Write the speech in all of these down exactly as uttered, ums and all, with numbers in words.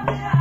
Oh,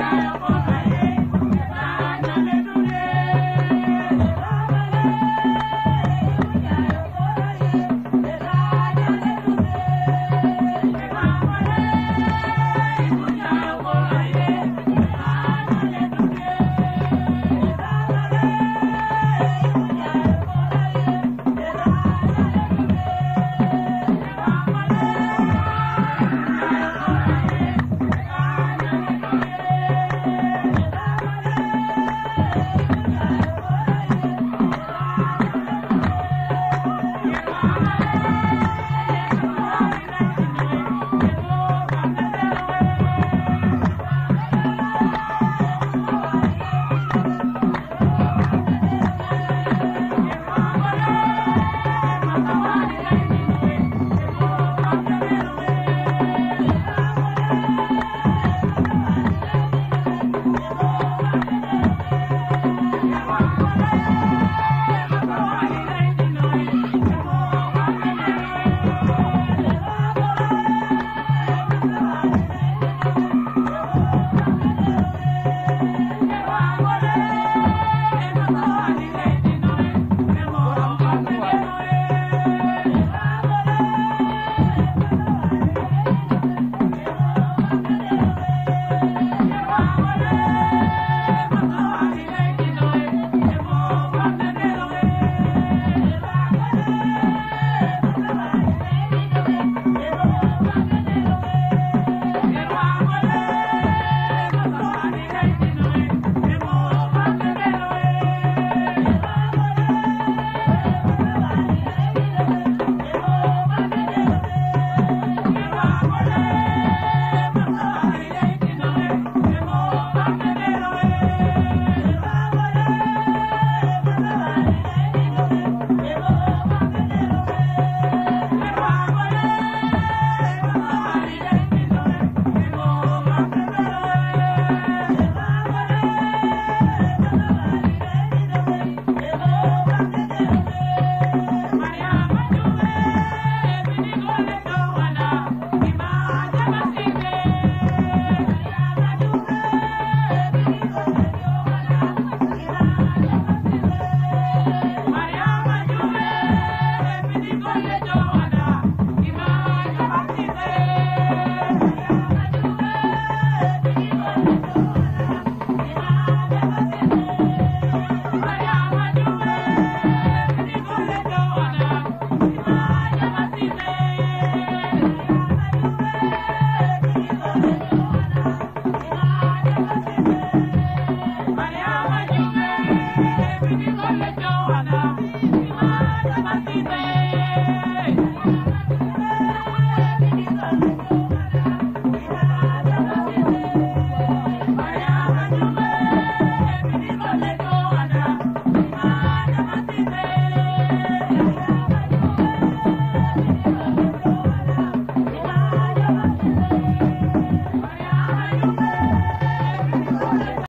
I